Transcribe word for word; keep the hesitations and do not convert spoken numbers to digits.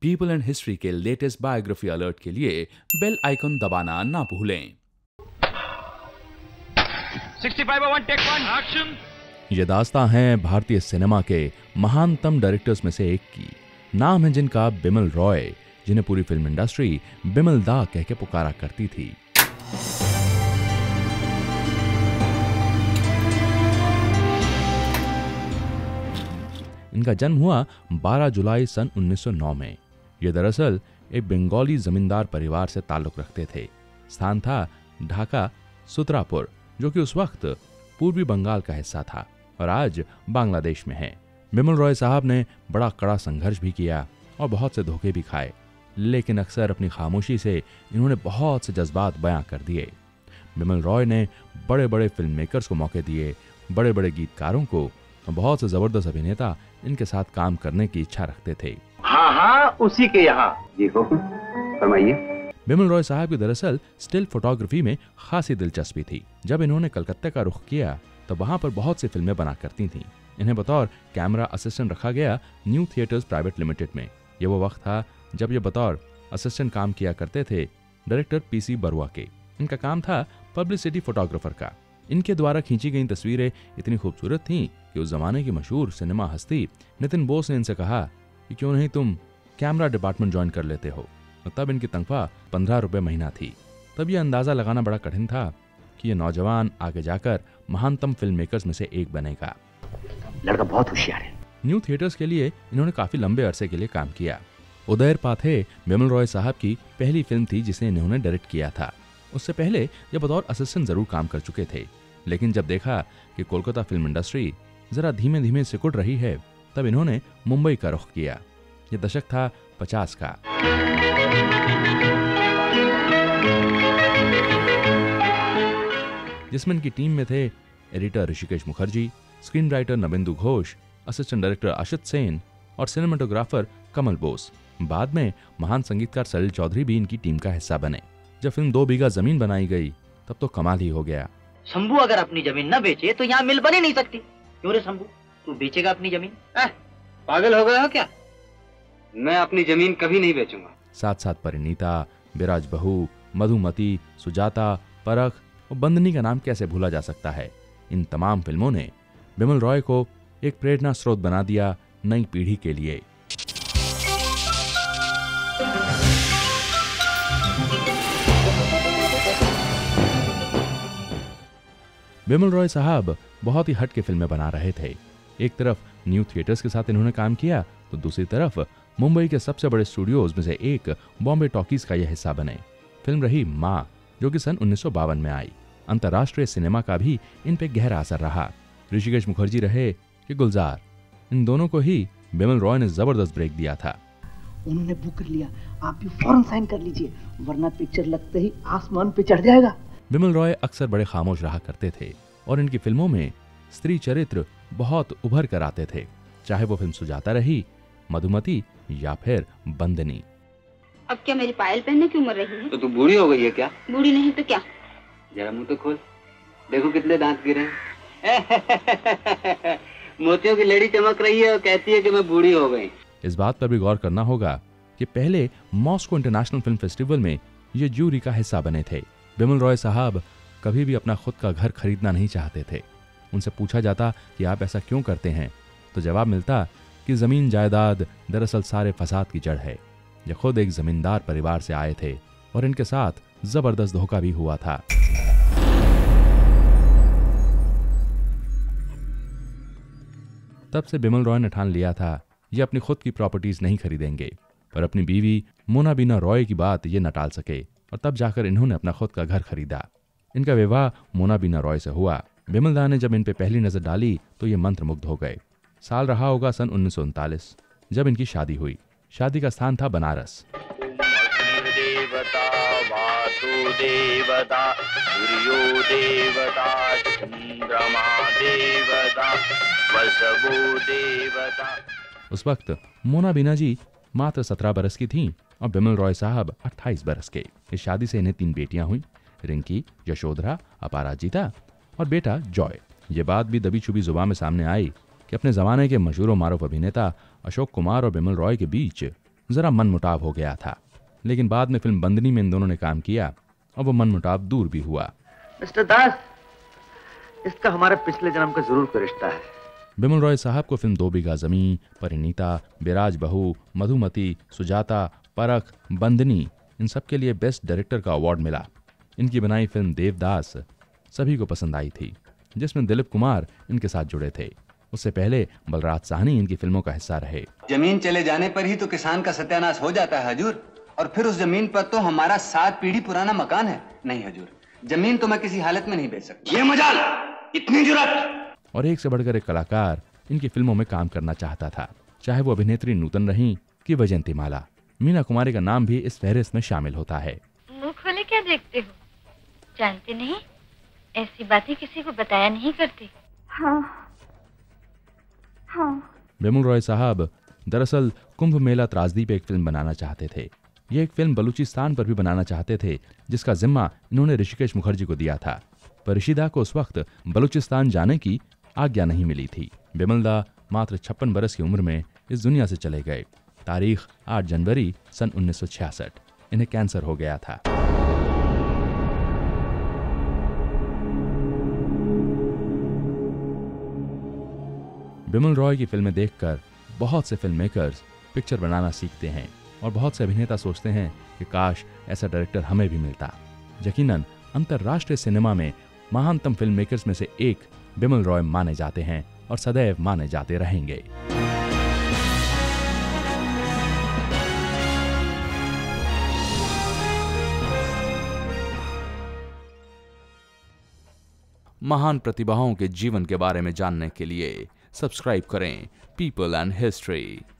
People and history के latest biography alert के लिए बेल आइकन दबाना ना भूलें। Sixty five, one, take one, action. ये दास्तां है भारतीय सिनेमा के महानतम डायरेक्टर्स में से एक की। नाम है जिनका बिमल रॉय, जिन्हें पूरी फिल्म इंडस्ट्री बिमल दा कह के पुकारा करती थी। इनका जन्म हुआ बारह जुलाई सन उन्नीस सौ नौ में। ये दरअसल एक बंगाली जमींदार परिवार से ताल्लुक रखते थे। स्थान था ढाका सुत्रापुर, जो कि उस वक्त पूर्वी बंगाल का हिस्सा था और आज बांग्लादेश में है। बिमल रॉय साहब ने बड़ा कड़ा संघर्ष भी किया और बहुत से धोखे भी खाए, लेकिन अक्सर अपनी खामोशी से इन्होंने बहुत से जज्बात बयां कर दिए। बिमल रॉय ने बड़े बड़े फिल्म मेकर्स को मौके दिए, बड़े बड़े गीतकारों को, बहुत से जबरदस्त अभिनेता इनके साथ काम करने की इच्छा रखते थे। हाँ हाँ, उसी के यहाँ जी हो, फरमाइए। बिमल रॉय साहब की दरअसल स्टिल फोटोग्राफी में खासी दिलचस्पी थी। जब इन्होंने कलकत्ता का रुख किया तो वहाँ पर बहुत सी फिल्में बना करती थीं। इन्हें बतौर कैमरा असिस्टेंट रखा गया न्यू थिएटर्स प्राइवेट लिमिटेड में। ये वो वक्त था जब ये बतौर असिस्टेंट काम किया करते थे डायरेक्टर पी सी बरुआ के। इनका काम था पब्लिसिटी फोटोग्राफर का। इनके द्वारा खींची गई तस्वीरें इतनी खूबसूरत थीं कि उस जमाने की मशहूर सिनेमा हस्ती नितिन बोस ने इनसे कहा कि क्यों नहीं तुम कैमरा डिपार्टमेंट ज्वाइन कर लेते हो। तब इनकी तनख्वाह पंद्रह रुपये महीना थी। तब यह अंदाज़ा लगाना बड़ा कठिन था कि यह नौजवान आगे जाकर महानतम फिल्म मेकर्स में से एक बनेगा। लड़का बहुत होशियार है। न्यू थिएटर्स के लिए इन्होंने काफी लंबे अरसे के लिए काम किया। उदयर पाथे बिमल रॉय साहब की पहली फिल्म थी जिसे इन्होंने डायरेक्ट किया था। उससे पहले ये बतौर असिस्टेंट जरूर काम कर चुके थे, लेकिन जब देखा कि कोलकाता फिल्म इंडस्ट्री जरा धीमे धीमे सिकुड़ रही है तब इन्होंने मुंबई का रुख किया। ये दशक था पचास का। जिसमें इनकी टीम में थे editor Rishikesh Mukherjee, screen writer Navendra Ghosh, assistant director Ashutosh Sen और सिनेमाटोग्राफर कमल बोस। बाद में महान संगीतकार सलील चौधरी भी इनकी टीम का हिस्सा बने। जब फिल्म दो बीघा जमीन बनाई गई तब तो कमाल ही हो गया। शंभू अगर अपनी जमीन न बेचे तो यहाँ मिल बनी नहीं सकती। क्यों रे शंभू, तू बेचेगा अपनी जमीन? पागल हो गया हो क्या? मैं अपनी जमीन कभी नहीं बेचूंगा। साथ साथ परिणीता, बिराज बहू, मधुमती, सुजाता, परख और बंधनी का नाम कैसे भूला जा सकता है। इन तमाम फिल्मों ने बिमल रॉय को एक प्रेरणा स्रोत बना दिया नई पीढ़ी के लिए। बिमल रॉय साहब बहुत ही हट के फिल्में बना रहे थे। एक तरफ न्यू थिएटर्स के साथ इन्होंने काम किया तो दूसरी तरफ मुंबई के सबसे बड़े स्टूडियोज में से एक बॉम्बे टॉकीज का यह हिस्सा बने। फिल्म रही माँ, जो कि सन उन्नीस सौ बावन में आई। अंतर्राष्ट्रीय सिनेमा का भी इन पे गहरा असर रहा। ऋषिकेश मुखर्जी रहे कि गुलजार, इन दोनों को ही बिमल रॉय ने जबरदस्त ब्रेक दिया था। उन्होंने बुक कर लिया, आप भी फौरन साइन कर लीजिए वरना पिक्चर लगते ही आसमान पे चढ़ जाएगा। बिमल रॉय अक्सर बड़े खामोश रहा करते थे और इनकी फिल्मों में स्त्री चरित्र बहुत उभर कर आते थे, चाहे वो फिल्म सुजाता रही, मधुमती या फिर बंधनी। अब क्या मेरी पायल पहनने की उम्र रही है? तो तू बूढ़ी हो गई है क्या? बूढ़ी नहीं तो क्या। जरा मुँह तो खोल, देखो कितने दांत गिरे हैं। मोतियों की लड़ी चमक रही है और कहती है कि मैं बूढ़ी हो गई। इस बात पर भी गौर करना होगा कि पहले मॉस्को इंटरनेशनल फिल्म फेस्टिवल में ये ज्यूरी का हिस्सा बने थे। बिमल रॉय साहब कभी भी अपना खुद का घर खरीदना नहीं चाहते थे। उनसे पूछा जाता कि आप ऐसा क्यों करते हैं तो जवाब मिलता कि जमीन जायदाद दरअसल सारे फसाद की जड़ है। ये खुद एक जमींदार परिवार से आए थे और इनके साथ जबरदस्त धोखा भी हुआ था। तब से बिमल रॉय ने ठान लिया था ये अपनी खुद की प्रॉपर्टीज नहीं खरीदेंगे, पर अपनी बीवी मोनाबीना रॉय की बात ये न टाल सके और तब जाकर इन्होंने अपना खुद का घर खरीदा। इनका विवाह मोनाबीना रॉय से हुआ। बिमल दा ने जब इन पे पहली नजर डाली तो ये मंत्रमुग्ध हो गए। साल रहा होगा सन उन्नीस सौ उनतालीस जब इनकी शादी हुई। शादी का स्थान था बनारस। उस वक्त मोनाबीना जी मात्र सत्रह बरस की थीं और बिमल रॉय साहब अट्ठाईस बरस के। इस शादी से इन्हें तीन बेटियां हुई, रिंकी, यशोधरा, अपराजिता और बेटा जॉय। ये बात भी दबी छुपी जुबा में सामने आई कि अपने जमाने के मशहूर मारूफ अभिनेता अशोक कुमार और बिमल रॉय के बीच ज़रा मनमुटाव हो गया था, लेकिन बाद में फिल्म बंदनी में इन दोनों ने काम किया और वो मनमुटाव दूर भी हुआ। मिस्टर दास, इसका हमारे पिछले जन्म का जरूर कोई रिश्ता है। बिमल रॉय साहब को फिल्म दो बीघा जमीन, परिणीता, बिराज बहू, मधुमती, सुजाता, परख, बंदनी, इन सब के लिए बेस्ट डायरेक्टर का अवार्ड मिला। इनकी बनाई फिल्म देवदास सभी को पसंद आई थी, जिसमें दिलीप कुमार इनके साथ जुड़े थे। उससे पहले बलराज साहनी इनकी फिल्मों का हिस्सा रहे। जमीन चले जाने पर ही तो किसान का सत्यानाश हो जाता है हजूर, और फिर उस जमीन पर तो हमारा सात पीढ़ी पुराना मकान है। नहीं हजूर, जमीन तो मैं किसी हालत में नहीं बेच सकता। ये मजाल, इतनी जुर्रत। और एक से बढ़कर एक कलाकार इनकी फिल्मों में काम करना चाहता था, चाहे वो अभिनेत्री नूतन रहीं कि वैजयंती माला। मीना कुमारी का नाम भी इस फहरिस्त में शामिल होता है। मुंह खोले क्या देखते हो? जानते नहीं, ऐसी बातें किसी को बताया नहीं करते। हाँ, हाँ। बिमल रॉय साहब दरअसल कुंभ मेला त्रासदी पे एक फिल्म बनाना चाहते थे। ये एक फिल्म बलूचिस्तान पर भी बनाना चाहते थे, जिसका जिम्मा इन्होंने ऋषिकेश मुखर्जी को दिया था, पर ऋषिदा को उस वक्त बलूचिस्तान जाने की आज्ञा नहीं मिली थी। बिमलदा मात्र छप्पन बरस की उम्र में इस दुनिया से चले गए। तारीख आठ जनवरी सन उन्नीस सौ छियासठ। इन्हें कैंसर हो गया था। बिमल रॉय की फिल्में देखकर बहुत से फिल्म मेकर्स पिक्चर बनाना सीखते हैं और बहुत से अभिनेता सोचते हैं कि काश ऐसा डायरेक्टर हमें भी मिलता। यकीनन अंतर्राष्ट्रीय सिनेमा में महानतम फिल्म मेकर्स में से एक बिमल रॉय माने जाते हैं और सदैव माने जाते रहेंगे। महान प्रतिभाओं के जीवन के बारे में जानने के लिए सब्सक्राइब करें पीपल एंड हिस्ट्री।